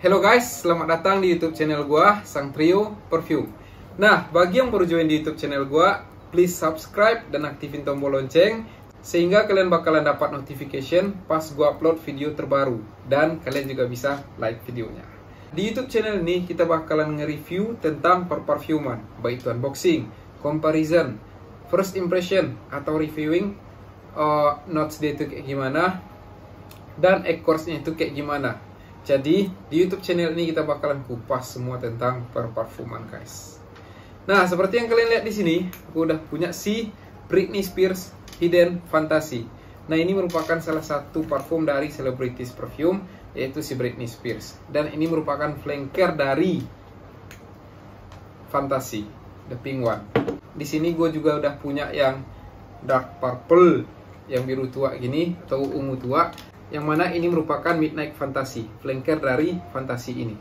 Hello guys, selamat datang di YouTube channel gua, Sang Trio Perfume. Nah, bagi yang baru join di YouTube channel gua, please subscribe dan aktifin tombol lonceng sehingga kalian bakalan dapat notification pas gua upload video terbaru dan kalian juga bisa like videonya. Di YouTube channel ini kita bakalan nge-review tentang perparfuman, baik itu unboxing, comparison, first impression atau reviewing notes dia itu kayak gimana dan accordsnya itu kayak gimana. Jadi, di YouTube channel ini kita bakalan kupas semua tentang perparfuman, guys. Nah, seperti yang kalian lihat di sini, aku udah punya si Britney Spears Hidden Fantasy. Nah, ini merupakan salah satu parfum dari Celebrities Perfume, yaitu si Britney Spears. Dan ini merupakan flanker dari Fantasy, the pink one. Di sini gue juga udah punya yang dark purple, yang biru tua gini, atau ungu tua. Yang mana ini merupakan Midnight Fantasy, flanker dari Fantasy ini.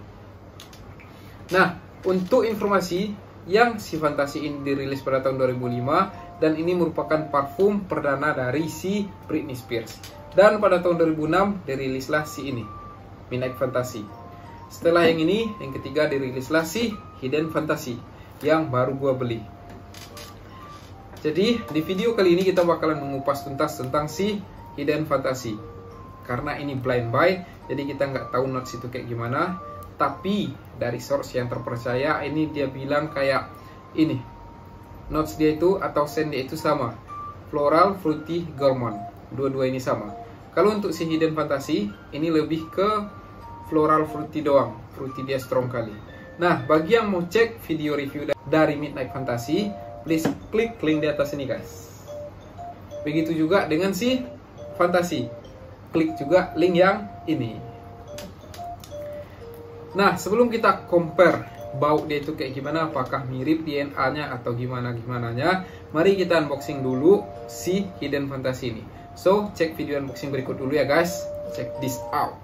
Nah, untuk informasi, yang si Fantasy ini dirilis pada tahun 2005, dan ini merupakan parfum perdana dari si Britney Spears. Dan pada tahun 2006, dirilislah si ini, Midnight Fantasy. Setelah yang ini, yang ketiga dirilislah si Hidden Fantasy, yang baru gua beli. Jadi, di video kali ini kita bakalan mengupas tuntas tentang si Hidden Fantasy. Karena ini blind buy, jadi kita nggak tahu notes itu kayak gimana. Tapi dari source yang terpercaya, ini dia bilang kayak ini. Notes dia itu atau scent dia itu sama. Floral, fruity, gourmand. Dua-dua ini sama. Kalau untuk si Hidden Fantasy, ini lebih ke floral fruity doang. Fruity dia strong kali. Nah, bagi yang mau cek video review dari Midnight Fantasy, please klik link di atas ini, guys. Begitu juga dengan si Fantasy. Klik juga link yang ini. Nah, sebelum kita compare bau dia itu kayak gimana, apakah mirip DNA-nya atau gimana-gimananya, mari kita unboxing dulu si Hidden Fantasy ini. So, cek video unboxing berikut dulu ya guys. Check this out.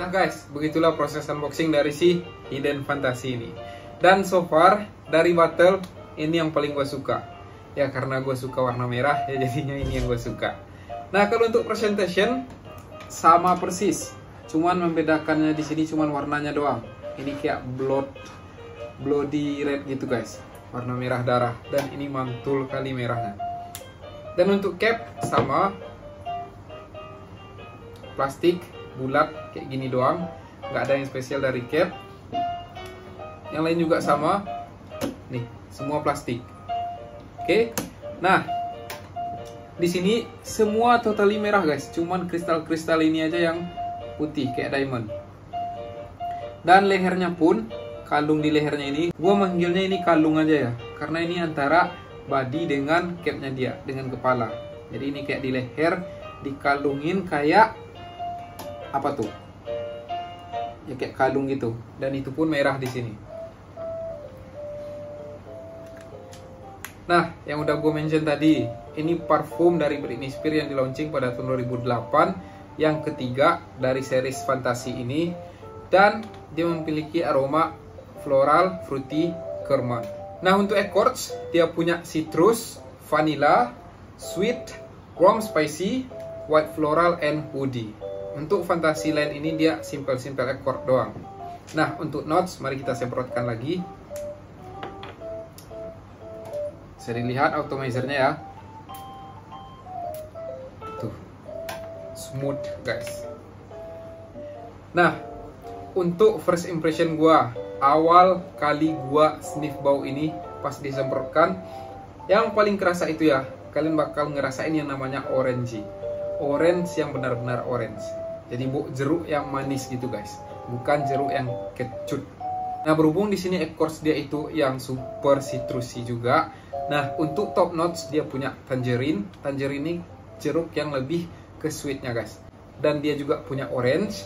Nah guys, begitulah proses unboxing dari si Hidden Fantasy ini. Dan so far dari battle ini yang paling gue suka. Ya karena gue suka warna merah, ya jadinya ini yang gue suka. Nah kalau untuk presentation sama persis, cuman membedakannya di sini cuman warnanya doang. Ini kayak bloody red gitu guys, warna merah darah, dan ini mantul kali merahnya. Dan untuk cap sama, plastik bulat kayak gini doang, nggak ada yang spesial dari cap. Yang lain juga sama, nih semua plastik. Oke, nah di sini semua totally merah guys, cuman kristal-kristal ini aja yang putih kayak diamond. Dan lehernya pun, kalung di lehernya ini, gua manggilnya ini kalung aja ya, karena ini antara body dengan capnya dia, dengan kepala. Jadi ini kayak di leher, dikalungin kayak apa tuh? Ya kayak kalung gitu, dan itu pun merah di sini. Nah, yang udah gue mention tadi, ini parfum dari Britney Spears yang di-launching pada tahun 2008, yang ketiga dari series fantasi ini, dan dia memiliki aroma floral, fruity, kurma. Nah untuk accords, dia punya citrus, vanilla, sweet, warm spicy, white floral, and woody. Untuk fantasi lain ini dia simple-simple accord doang. Nah untuk notes, mari kita semprotkan lagi. Bisa dilihat atomizer-nya ya. Tuh, smooth guys. Nah untuk first impression gua, awal kali gua sniff bau ini pas disemprotkan, yang paling kerasa itu ya, kalian bakal ngerasain yang namanya orangey. Orange yang benar-benar orange. Jadi jeruk yang manis gitu guys, bukan jeruk yang kecut. Nah berhubung di sini accords dia itu yang super citrusy juga. Nah untuk top notes dia punya tangerine. Tangerine ini jeruk yang lebih ke sweetnya guys. Dan dia juga punya orange,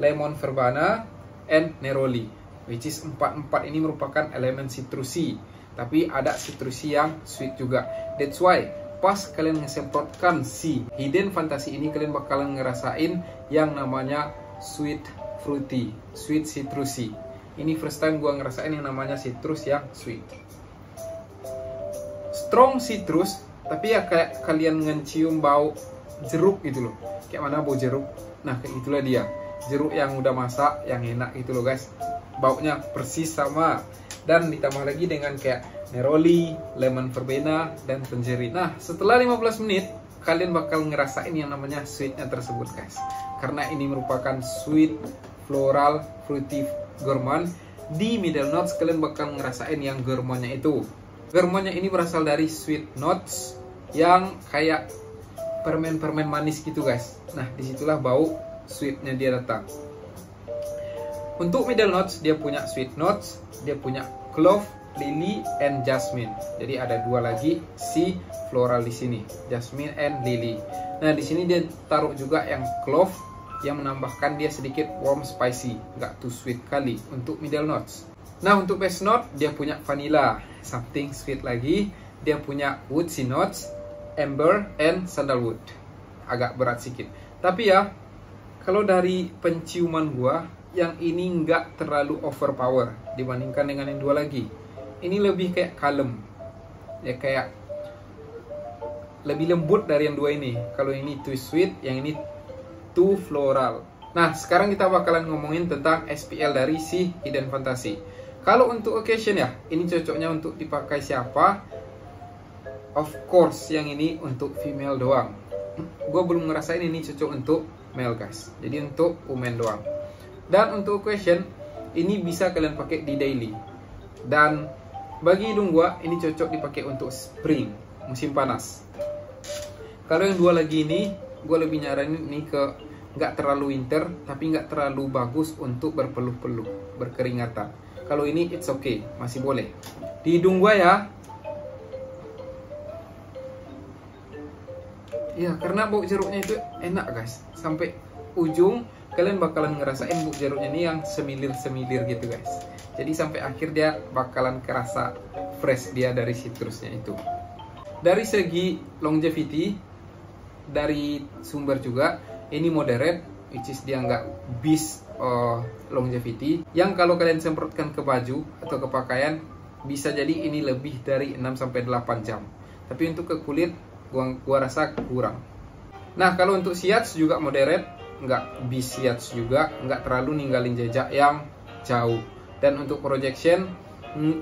lemon verbena, and neroli. Which is 4-4 ini merupakan elemen citrusy, tapi ada citrusy yang sweet juga. That's why pas kalian ngesemprotkan si Hidden Fantasy ini, kalian bakalan ngerasain yang namanya sweet fruity, sweet citrusy. Ini first time gua ngerasain yang namanya citrus yang sweet, strong citrus. Tapi ya kayak kalian ngecium bau jeruk gitu loh. Kayak mana bau jeruk? Nah kayak itulah dia, jeruk yang udah masak, yang enak gitu loh guys. Baunya persis sama, dan ditambah lagi dengan kayak neroli, lemon verbena, dan tangerine. Nah setelah 15 menit kalian bakal ngerasain yang namanya sweetnya tersebut guys, karena ini merupakan sweet floral fruity gourmand. Di middle notes kalian bakal ngerasain yang gourmandnya itu. Gourmandnya ini berasal dari sweet notes yang kayak permen-permen manis gitu guys. Nah disitulah bau sweetnya dia datang. Untuk middle notes, dia punya sweet notes, dia punya clove, lily, and jasmine. Jadi ada dua lagi si floral di sini, jasmine and lily. Nah di sini dia taruh juga yang clove, yang menambahkan dia sedikit warm spicy, nggak too sweet kali untuk middle notes. Nah untuk base note, dia punya vanilla, something sweet lagi. Dia punya woodsy notes, amber, and sandalwood. Agak berat sedikit. Tapi ya, kalau dari penciuman gua, yang ini nggak terlalu overpower dibandingkan dengan yang dua lagi. Ini lebih kayak kalem, ya kayak lebih lembut dari yang dua ini. Kalau ini too sweet, yang ini too floral. Nah sekarang kita bakalan ngomongin tentang SPL dari si Hidden Fantasy. Kalau untuk occasion ya, ini cocoknya untuk dipakai siapa? Of course yang ini untuk female doang. Gue belum ngerasain ini cocok untuk male guys, jadi untuk woman doang. Dan untuk question, ini bisa kalian pakai di daily. Dan bagi hidung gua, ini cocok dipakai untuk spring, musim panas. Kalau yang dua lagi ini, gua lebih nyaranin ini ke nggak terlalu winter, tapi nggak terlalu bagus untuk berpeluh-peluh, berkeringatan. Kalau ini it's okay, masih boleh. Di hidung gua ya. Ya, karena bau jeruknya itu enak guys, sampai ujung. Kalian bakalan ngerasain bau jeruknya ini yang semilir-semilir gitu guys. Jadi sampai akhir dia bakalan kerasa fresh dia dari citrusnya itu. Dari segi longevity, dari sumber juga, ini moderate, which is dia nggak bis longevity, yang kalau kalian semprotkan ke baju atau ke pakaian bisa jadi ini lebih dari 6-8 jam. Tapi untuk ke kulit gua rasa kurang. Nah, kalau untuk shiatsu juga moderate, nggak bis shiatsu juga, nggak terlalu ninggalin jejak yang jauh. Dan untuk projection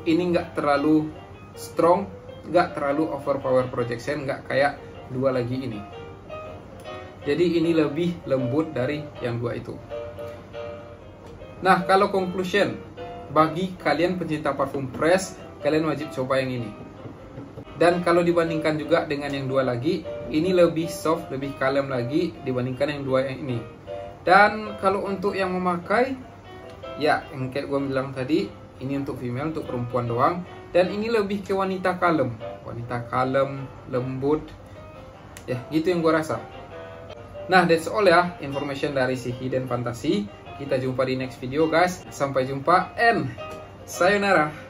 ini nggak terlalu strong, nggak terlalu overpower projection, nggak kayak dua lagi ini. Jadi ini lebih lembut dari yang dua itu. Nah, kalau conclusion, bagi kalian pencinta parfum press, kalian wajib coba yang ini. Dan kalau dibandingkan juga dengan yang dua lagi, ini lebih soft, lebih kalem lagi dibandingkan yang dua yang ini. Dan kalau untuk yang memakai, ya yang kayak gue bilang tadi, ini untuk female, untuk perempuan doang. Dan ini lebih ke wanita kalem. Wanita kalem, lembut. Ya, gitu yang gue rasa. Nah, that's all ya information dari si Hidden Fantasy. Kita jumpa di next video guys. Sampai jumpa and sayonara.